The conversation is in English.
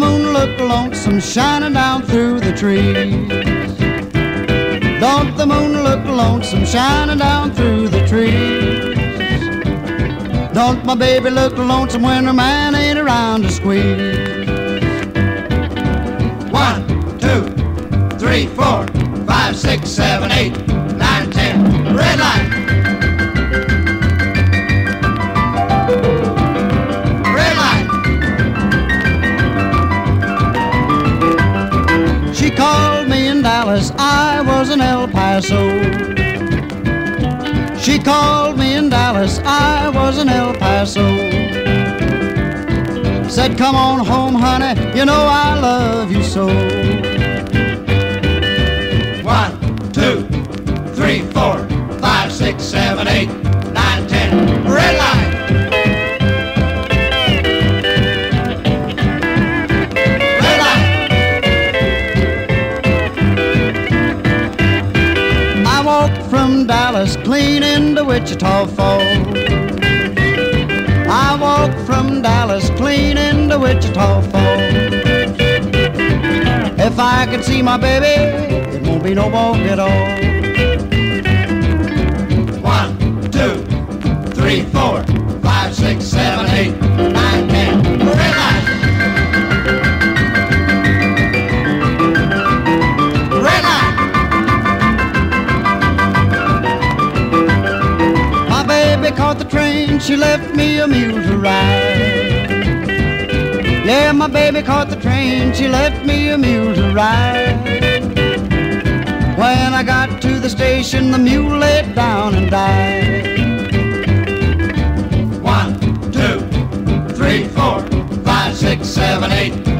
the moon look lonesome shining down through the trees? Don't the moon look lonesome shining down through the trees? Don't my baby look lonesome when her man ain't around to squeeze? 1, 2, 3, 4, 5, 6, 7, 8, 9, 10, red light. She called me in Dallas, I was in El Paso. She called me in Dallas, I was in El Paso. Said, come on home, honey, you know I love you so. 1, 2, 3, 4, 5, 6, 7, 8, 9, 10, red light. From Dallas clean into Wichita Falls, I walked from Dallas clean into Wichita Falls. If I could see my baby, it won't be no walk at all. 1, 2, 3, 4, 5, 6, 7, 8, 9, 10, red light. Caught the train, she left me a mule to ride. Yeah, my baby caught the train, she left me a mule to ride. When I got to the station, the mule laid down and died. 1, 2, 3, 4, 5, 6, 7, 8.